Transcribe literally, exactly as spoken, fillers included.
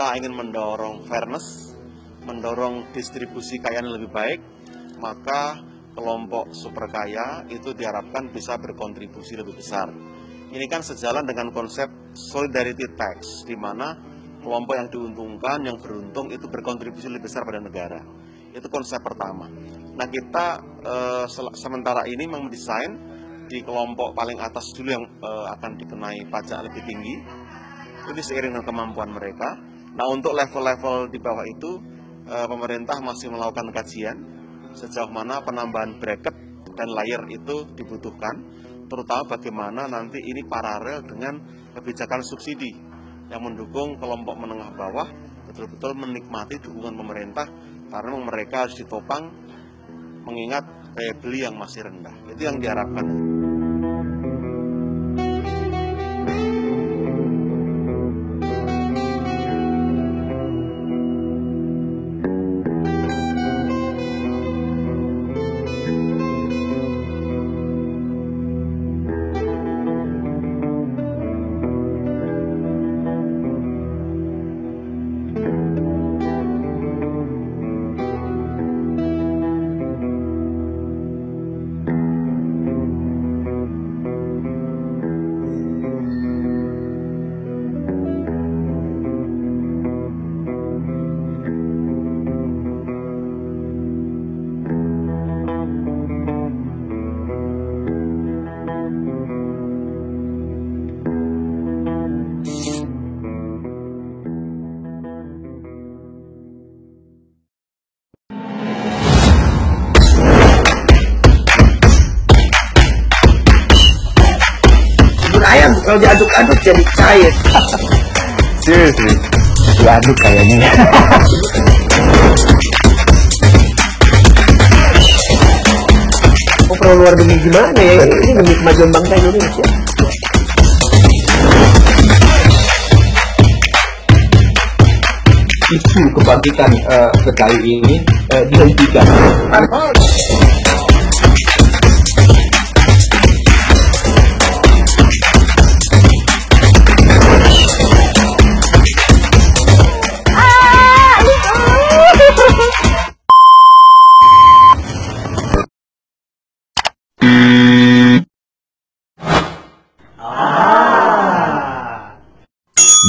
kita ingin mendorong fairness, mendorong distribusi kekayaan lebih baik, maka kelompok super kaya itu diharapkan bisa berkontribusi lebih besar. Ini kan sejalan dengan konsep solidarity tax, di mana kelompok yang diuntungkan, yang beruntung itu berkontribusi lebih besar pada negara. Itu konsep pertama. Nah, kita e, sementara ini mendesain di kelompok paling atas dulu yang e, akan dikenai pajak lebih tinggi. Ini seiring dengan kemampuan mereka. Nah, untuk level-level di bawah itu e, pemerintah masih melakukan kajian sejauh mana penambahan bracket dan layer itu dibutuhkan, terutama bagaimana nanti ini paralel dengan kebijakan subsidi yang mendukung kelompok menengah bawah betul-betul menikmati dukungan pemerintah, karena mereka harus ditopang mengingat daya beli yang masih rendah. Itu yang diharapkan. Kalau diaduk-aduk jadi cair. Seriously, diaduk kayaknya. Oh, perlu luar demi gimana ya? Ini demi kemajuan bangsa Indonesia. Isu kebangkitan uh, P K I ini uh, dihentikan.